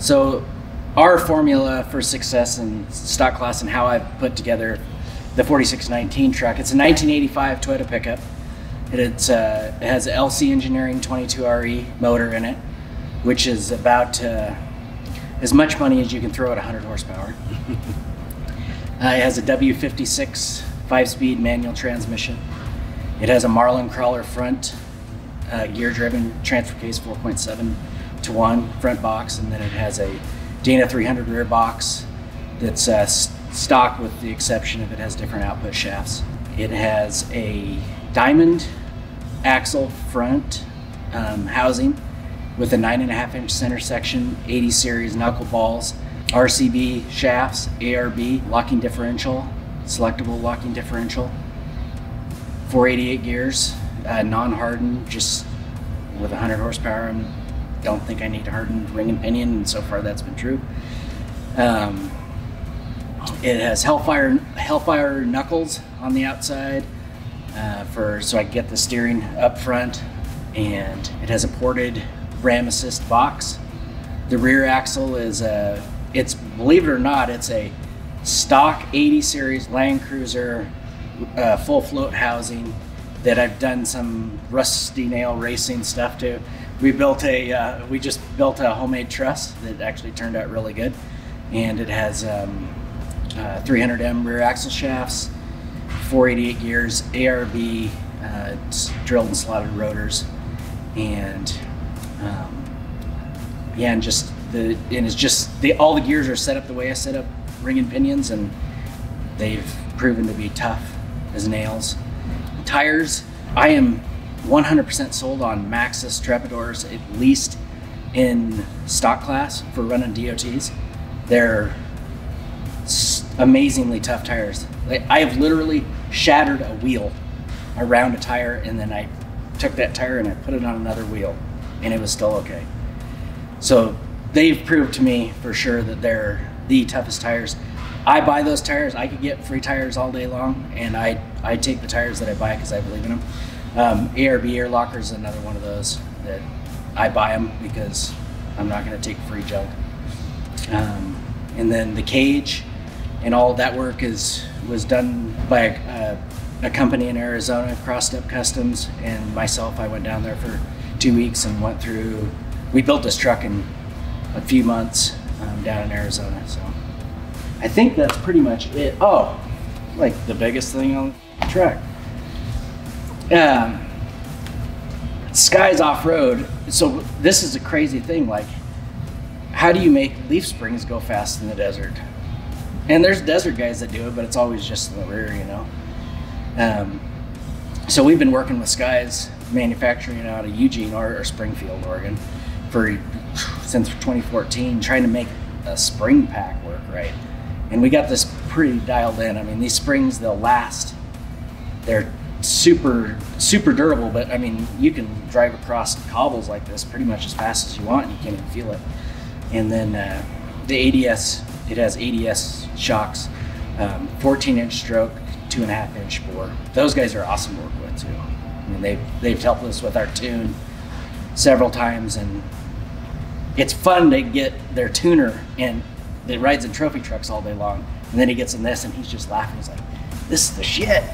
So our formula for success in stock class and how I've put together the 4619 truck, it's a 1985 Toyota pickup. It has an LC Engineering 22RE motor in it, which is about as much money as you can throw at 100 horsepower. It has a W56 5-speed manual transmission. It has a Marlin Crawler front, gear-driven transfer case 4.7:1 front box, and then it has a Dana 300 rear box that's stock, with the exception of it has different output shafts. It has a diamond axle front housing with a 9.5-inch center section, 80 series knuckle balls, RCB shafts, ARB locking differential, selectable locking differential, 488 gears, non-hardened, just with 100 horsepower. I don't think I need hardened ring and pinion, and so far that's been true. It has Hellfire knuckles on the outside so I get the steering up front, and it has a ported Ram Assist box. The rear axle is it's, believe it or not, it's a stock 80 series Land Cruiser full float housing that I've done some rusty nail racing stuff to. We just built a homemade truss that actually turned out really good, and it has 300M rear axle shafts, 488 gears, ARB, drilled and slotted rotors, and all the gears are set up the way I set up ring and pinions, and they've proven to be tough as nails. Tires, I am 100% sold on Maxxis Trepidors, at least in stock class for running DOTs. They're amazingly tough tires. I have literally shattered a wheel around a tire, and then I took that tire and I put it on another wheel, and it was still okay. So they've proved to me for sure that they're the toughest tires. I buy those tires. I could get free tires all day long, and I take the tires that I buy because I believe in them. ARB air locker is another one of those that I buy them because I'm not going to take free junk. And then the cage and all that work was done by a company in Arizona, Cross Step Customs, and myself. I went down there for 2 weeks and went through. We built this truck in a few months down in Arizona. So I think that's pretty much it. Oh, like the biggest thing on the truck. Sky's Off-Road. So this is a crazy thing. Like, how do you make leaf springs go fast in the desert? And there's desert guys that do it, but it's always just in the rear, you know? So we've been working with Sky's manufacturing out of Eugene or Springfield, Oregon since 2014, trying to make a spring pack work right. And we got this pretty dialed in. I mean, these springs, they'll last. They're super, super durable, but I mean, you can drive across cobbles like this pretty much as fast as you want, and you can't even feel it. And then the ADS, it has ADS shocks, 14-inch stroke, 2.5-inch bore. Those guys are awesome to work with too. I mean, they've helped us with our tune several times, and it's fun to get their tuner, and it rides in trophy trucks all day long, and then he gets in this, and he's just laughing. He's like, "This is the shit."